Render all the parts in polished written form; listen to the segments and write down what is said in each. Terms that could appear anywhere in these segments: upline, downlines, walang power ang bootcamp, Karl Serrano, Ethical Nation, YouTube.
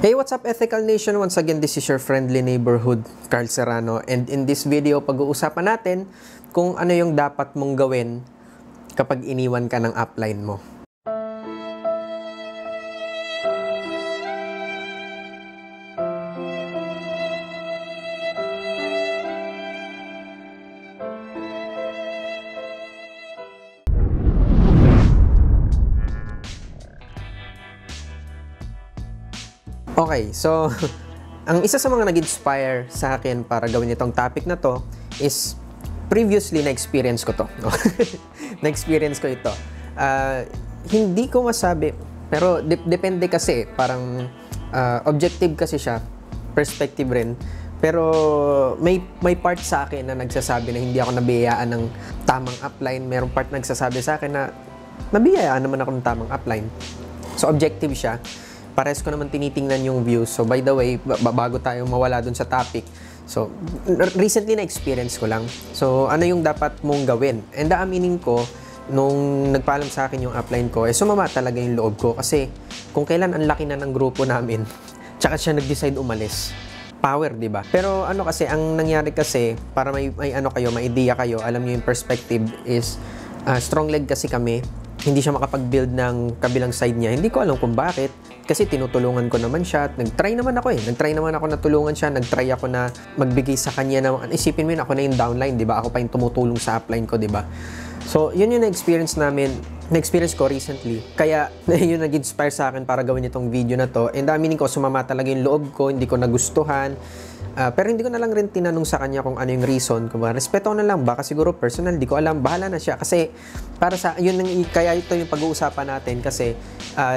Hey, what's up Ethical Nation? Once again, this is your friendly neighborhood, Karl Serrano. And in this video, pag-uusapan natin kung ano yung dapat mong gawin kapag iniwan ka ng upline mo. Okay, so ang isa sa mga nag-inspire sa akin para gawin itong topic na to is previously na-experience ko to. Na-experience ko ito. Hindi ko masabi, pero depende kasi. Parang objective kasi siya, perspective rin. Pero may part sa akin na nagsasabi na hindi ako nabiyayaan ng tamang upline. Merong part nagsasabi sa akin na nabiyayaan naman ako ng tamang upline. So objective siya. Pares ko naman tinitingnan yung views. So, by the way, bago tayo mawala dun sa topic, so, recently na-experience ko lang. So, ano yung dapat mong gawin? And aaminin ko, nung nagpaalam sa akin yung upline ko, eh, sumama talaga yung loob ko. Kasi, kung kailan ang laki na ng grupo namin, tsaka siya nag-decide umalis. Power, di ba? Pero ano kasi, ang nangyari kasi, para may ano kayo, may idea kayo, alam nyo yung perspective is, strong leg kasi kami, hindi siya makapag-build ng kabilang side niya. Hindi ko alam kung bakit. Kasi tinutulungan ko naman siya at nag-try naman ako eh. Nag-try naman ako na tulungan siya. Nag-try ako na magbigay sa kanya na, isipin mo yun, ako na yung downline, di ba? Ako pa yung tumutulong sa upline ko, di ba? So, yun yung na-experience namin, na-experience ko recently. Kaya, yun nag-inspire sa akin para gawin itong video na to. And aminin ko, sumama talaga yung loob ko, hindi ko nagustuhan. Pero hindi ko na lang rin tinanong sa kanya kung ano yung reason. Kung ba, respeto na lang, baka siguro personal, di ko alam, bahala na siya. Kasi, para sa, yun, kaya ito yung pag-uusapan natin. Kasi,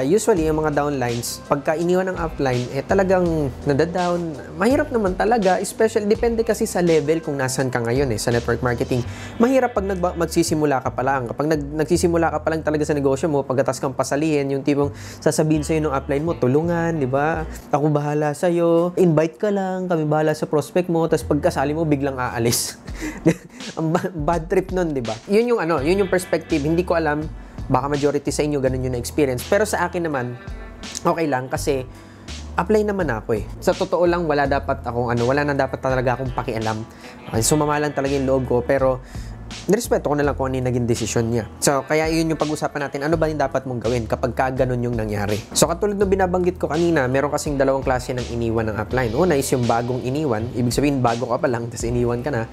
usually, yung mga downlines, pagka iniwan ng upline, eh talagang nadadown. Mahirap naman talaga, especially, depende kasi sa level kung nasan ka ngayon eh, sa network marketing. Mahirap pag magsisimula ka pa lang. Kapag nagsisimula ka pa lang talaga sa negosyo mo, pagkatas kang pasalihin, yung tipong sasabihin sa'yo ng upline mo, tulungan, di ba? Ako bahala sa'yo, invite ka lang, kami bahala sa prospect mo, tapos pagkasali mo, biglang aalis. Ang bad trip nun, di ba? Yun yung ano, yun yung perspective. Hindi ko alam, baka majority sa inyo, ganun yung na-experience. Pero sa akin naman, okay lang kasi apply naman ako eh. Sa totoo lang, wala dapat akong ano, wala na dapat talaga akong pakialam. Sumama lang talaga yung loob ko, pero nirespeto ko na lang kung ano yung naging desisyon niya. So, kaya yun yung pag-usapan natin. Ano ba yung dapat mong gawin kapag ganun yung nangyari? So, katulad ng binabanggit ko kanina, meron kasing dalawang klase ng iniwan ng upline. Una is yung bagong iniwan. Ibig sabihin, bago ka pa lang, tapos iniwan ka na.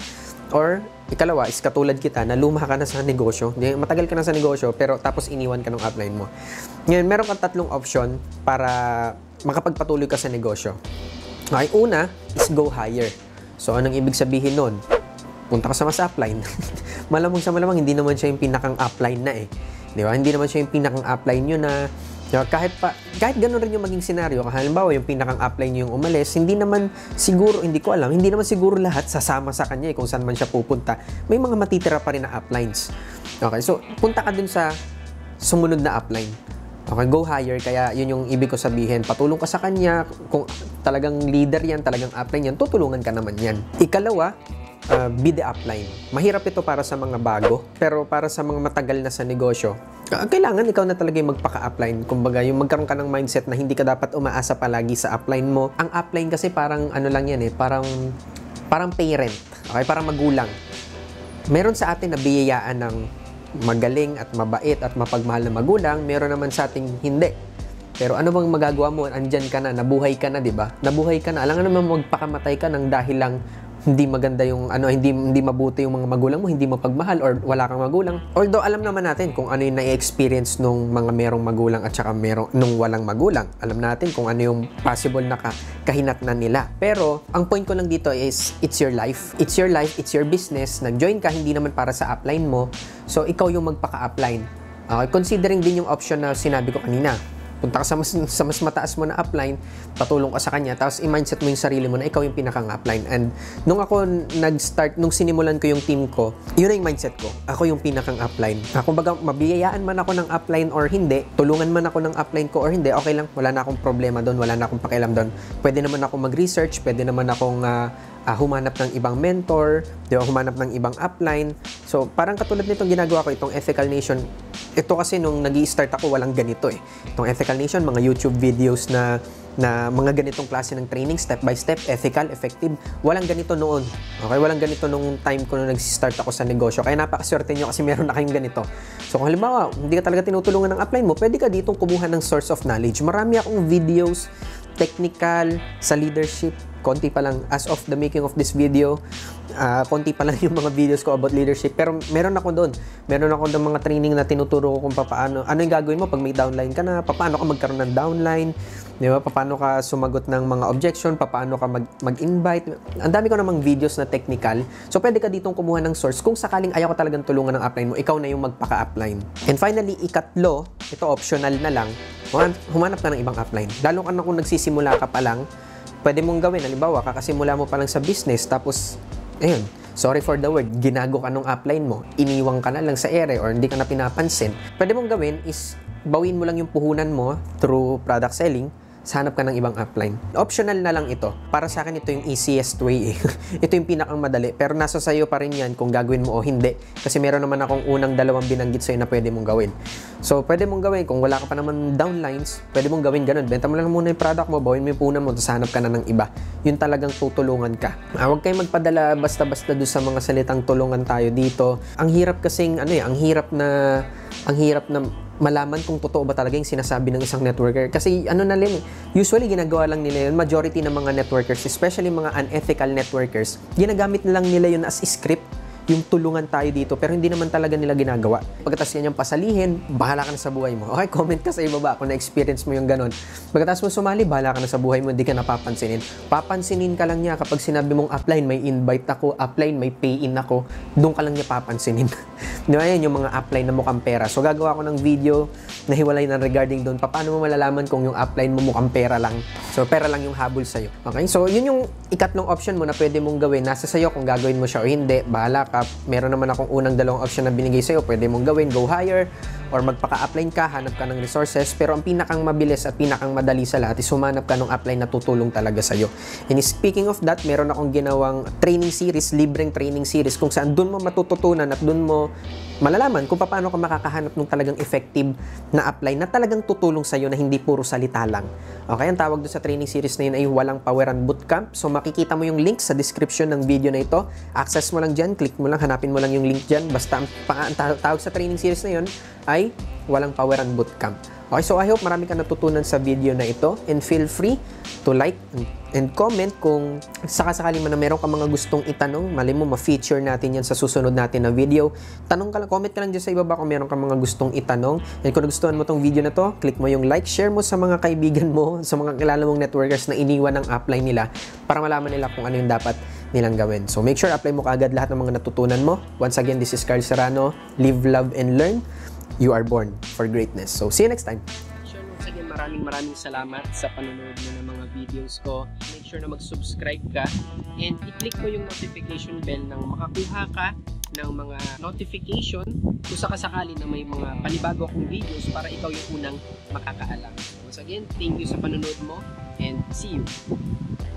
Or, ikalawa is katulad kita na luma ka na sa negosyo. Matagal ka na sa negosyo, pero tapos iniwan ka ng upline mo. Ngayon, meron kang tatlong option para makapagpatuloy ka sa negosyo. Okay, una is go higher. So, anong ibig sabihin nun? Punta ka sa mas upline. Malamang sa malamang, hindi naman siya yung pinakang upline na eh. Di ba? Hindi naman siya yung pinakang upline nyo na, diba? Kahit ganun rin yung maging senaryo, halimbawa yung pinakang upline nyo yung umalis, hindi naman siguro, hindi ko alam, hindi naman siguro lahat sasama sa kanya eh, kung saan man siya pupunta. May mga matitira pa rin na uplines. Okay, so punta ka dun sa sumunod na upline. Okay, go higher, kaya yun yung ibig ko sabihin. Patulong ka sa kanya, kung talagang leader yan, talagang upline yan, tutulungan ka naman yan. Ikalawa, be the upline. Mahirap ito para sa mga bago, pero para sa mga matagal na sa negosyo, kailangan ikaw na talaga yung magpaka-upline. Kumbaga, yung magkaroon ka ng mindset na hindi ka dapat umaasa palagi sa upline mo. Ang upline kasi parang ano lang yan eh, parang parent, okay? Parang magulang. Meron sa atin na biyayaan ng magaling at mabait at mapagmahal na magulang, meron naman sa ating hindi. Pero ano bang magagawa mo? Andyan ka na, nabuhay ka na, di ba? Nabuhay ka na. Alangan naman magpakamatay ka ng dahil lang hindi maganda yung ano, hindi mabuti yung mga magulang mo, hindi mapagmahal or wala kang magulang. Although alam naman natin kung ano yung na-experience nung mga merong magulang at saka nung walang magulang. Alam natin kung ano yung possible na kahinatnan nila. Pero ang point ko lang dito is it's your life. It's your life, it's your business. Nag-join ka hindi naman para sa upline mo. So ikaw yung magpaka-upline. Considering din yung option na sinabi ko kanina. Punta ka sa mas mataas mo na upline, patulong ka sa kanya, tapos i-mindset mo yung sarili mo na ikaw yung pinakang-upline. And nung ako nag-start, nung sinimulan ko yung team ko, yun na yung mindset ko. Ako yung pinakang-upline. Kung baga, mabiyayaan man ako ng upline or hindi, tulungan man ako ng upline ko or hindi, okay lang, wala na akong problema doon, wala na akong pakialam doon. Pwede naman ako mag-research, pwede naman akong humanap ng ibang mentor, di ba, humanap ng ibang upline. So, parang katulad nitong ginagawa ko, itong Ethical Nation. Ito kasi nung nag-i-start ako, walang ganito eh. Itong Ethical Nation, mga YouTube videos na na mga ganitong klase ng training, step by step, ethical, effective. Walang ganito noon. Okay, walang ganito nung time ko nung nag-start ako sa negosyo. Kaya napakaswerte nyo kasi meron na kayong ganito. So kung halimbawa, hindi ka talaga tinutulungan ng upline mo, pwede ka ditong kumuha ng source of knowledge. Marami akong videos, technical, sa leadership, konti pa lang as of the making of this video. Konti pa lang yung mga videos ko about leadership, pero meron ako doon. Meron ako doon mga training na tinuturo ko kung paano, ano yung gagawin mo pag may downline ka na, paano ka magkaroon ng downline, di ba? Paano ka sumagot ng mga objection, paano ka mag-invite. Ang dami ko namang videos na technical. So pwede ka ditong kumuha ng source kung sakaling ayaw ka talagang tulungan ng upline mo, ikaw na yung magpaka-upline. And finally, ikatlo, ito optional na lang, humanap ka ng ibang upline. Lalo ka na kung nagsisimula ka pa lang, pwede mong gawin. Halimbawa, kakasimula mo pa lang sa business, tapos ayun, sorry for the word, ginago ka nung upline mo, iniwang ka na lang sa ere or hindi ka na pinapansin. Pwede mong gawin is, bawin mo lang yung puhunan mo through product selling, hanap ka ng ibang upline. Optional na lang ito. Para sa akin, ito yung easiest way eh. Ito yung pinakang madali, pero nasa sayo pa rin yan kung gagawin mo o hindi. Kasi meron naman akong unang dalawang binanggit sa'yo na pwede mong gawin. So, pwede mong gawin, kung wala ka pa naman downlines, pwede mong gawin ganun. Benta mo lang muna yung product mo, bawin mo yung punan mo, tapos hanap ka na ng iba. Yun talagang tutulungan ka. Huwag kayong magpadala basta-basta doon sa mga salitang tulungan tayo dito. Ang hirap kasing, ang hirap na malaman kung totoo ba talaga yung sinasabi ng isang networker. Kasi ano na rin, usually ginagawa lang nila yun. Majority ng mga networkers, especially mga unethical networkers, ginagamit na lang nila yun as script, yung tulungan tayo dito, pero hindi naman talaga nila ginagawa. Pagkatapos yan yung pasalihin, bahala ka na sa buhay mo. Okay, comment ka sa ibaba kung na-experience mo yung ganun. Pagkatapos mo sumali, bahala ka na sa buhay mo, hindi ka napapansinin. Papansinin ka lang niya kapag sinabi mong upline, may invite ako, upline, may pay-in ako, doon ka lang niya papansinin. Di ba yan, yung mga upline na mukhang pera. So gagawa ko ng video na hiwalay na regarding doon, paano mo malalaman kung yung upline mo mukhang pera lang. So pera lang yung habol sa'yo. Okay, so yun yung ikatlong option mo na pwede mong gawin. Nasa sa'yo kung gagawin mo siya o hindi, bahala. Meron naman akong unang dalawang option na binigay sa'yo. Pwede mong gawin, go higher, or magpaka-upline ka, hanap ka ng resources. Pero ang pinakang mabilis at pinakang madali sa lahat is humanap ka ng upline na tutulong talaga sa'yo. And speaking of that, meron akong ginawang training series, libreng training series, kung saan doon mo matututunan at doon mo malalaman kung paano ka makakahanap ng talagang effective na upline na talagang tutulong sa'yo na hindi puro salita lang. Okay, ang tawag doon sa training series na yun ay Walang Power ang Bootcamp. So makikita mo yung link sa description ng video na ito. Access mo lang dyan, click mo lang, hanapin mo lang yung link dyan. Basta ang tawag sa training series na yun ay Walang Power ang Bootcamp. Okay, so I hope marami ka natutunan sa video na ito. And feel free to like and comment kung sakasakali man na meron ka mga gustong itanong, mali mo ma-feature natin yan sa susunod natin na video. Tanong ka lang, comment ka lang dyan sa ibaba kung meron ka mga gustong itanong. And kung nagustuhan mo tong video na to, click mo yung like, share mo sa mga kaibigan mo, sa mga kilala mong networkers na iniwan ng upline nila para malaman nila kung ano yung dapat nilang gawin. So make sure apply mo kaagad lahat ng mga natutunan mo. Once again, this is Karl Serrano. Live, love, and learn. You are born for greatness. So see you next time. Maraming salamat sa panonood mo ng mga videos ko. Make sure na mag-subscribe ka and i-click mo yung notification bell nang makakuha ka ng mga notification kung sakasakali na may mga panibago akong videos para ikaw yung unang makakaalam. Once again, thank you sa panonood mo and see you!